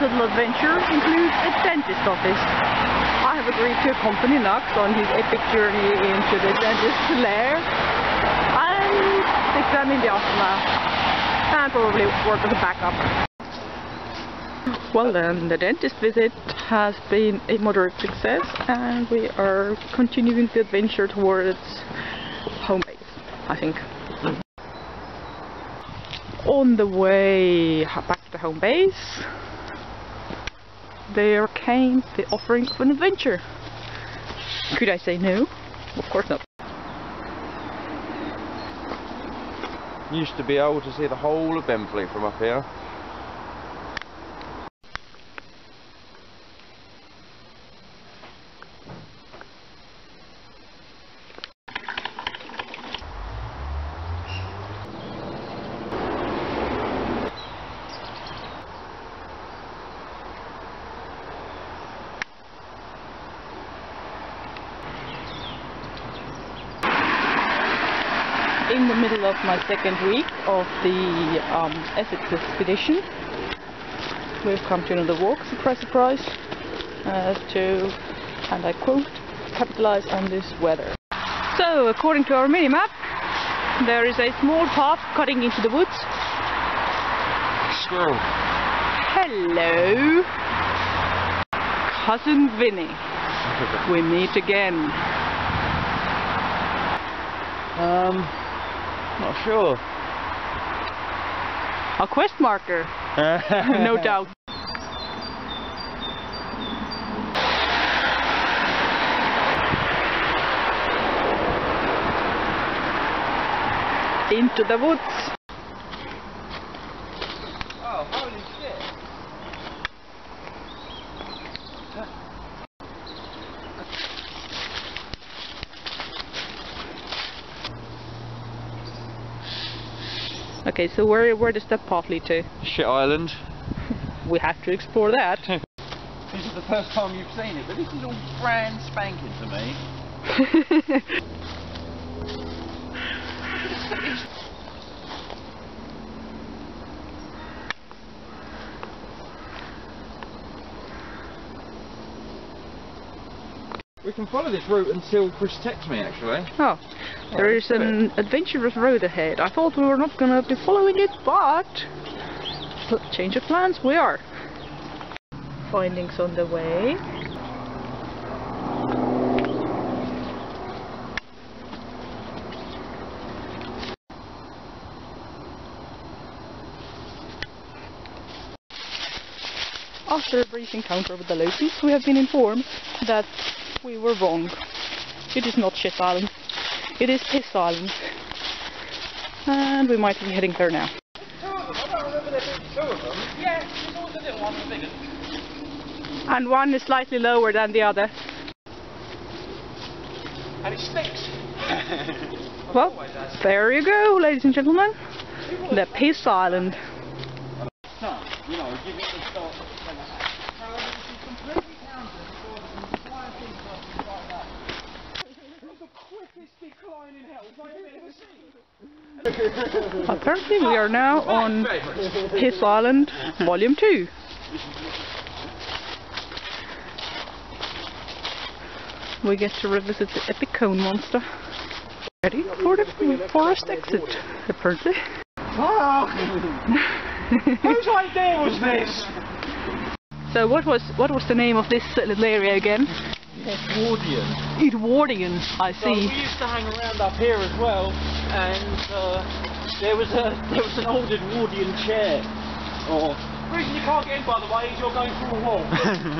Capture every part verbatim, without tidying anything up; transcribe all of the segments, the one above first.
little adventures include a dentist office. I have agreed to accompany Knox on his epic journey into the dentist's lair and examine the aftermath and probably work as a backup. Well then, the dentist visit has been a moderate success and we are continuing the adventure towards home base, I think. On the way back to home base, there came the offering of an adventure. Could I say no? Of course not. You used to be able to see the whole of Benfleet from up here. In the middle of my second week of the um, Essex expedition, we've come to another walk, surprise surprise, as to, and I quote, capitalize on this weather. So according to our mini-map, there is a small path cutting into the woods. Squirrel. Hello, cousin Vinnie. We meet again. Um. Not sure. A quest marker, no doubt. Into the woods. Oh, holy shit! Okay, so where where does that path lead to? Shit Island. We have to explore that. This is the first time you've seen it, but this is all brand spanking to me. We can follow this route until Chris texts me, actually. Oh. There is an adventurous road ahead. I thought we were not going to be following it, but change of plans, we are. Findings on the way. After a brief encounter with the locals, we have been informed that we were wrong. It is not Chris Island. It is Piss Island, and we might be heading there now. There's two of them, I don't remember there being two of them. Yeah, there's always a little one, the biggest. And one is slightly lower than the other. And it stinks. Well, there you go, ladies and gentlemen. The Piss Island. So, you know, give it a start. Apparently we are now on Piss Island Volume two. We get to revisit the epic cone monster. Ready for the forest exit, apparently. Oh. Whose idea was this? So what was what was the name of this little area again? Edwardian. Edwardian, I see. So we used to hang around up here as well, and uh, there was a there was an old Edwardian chair. Or the reason you can't get in, by the way, is you're going through a wall.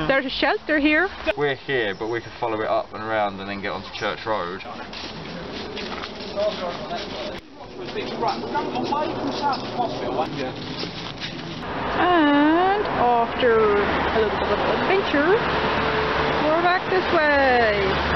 There's a shelter here. We're here, but we can follow it up and round and then get onto Church Road. And after a little bit of adventure, back this way.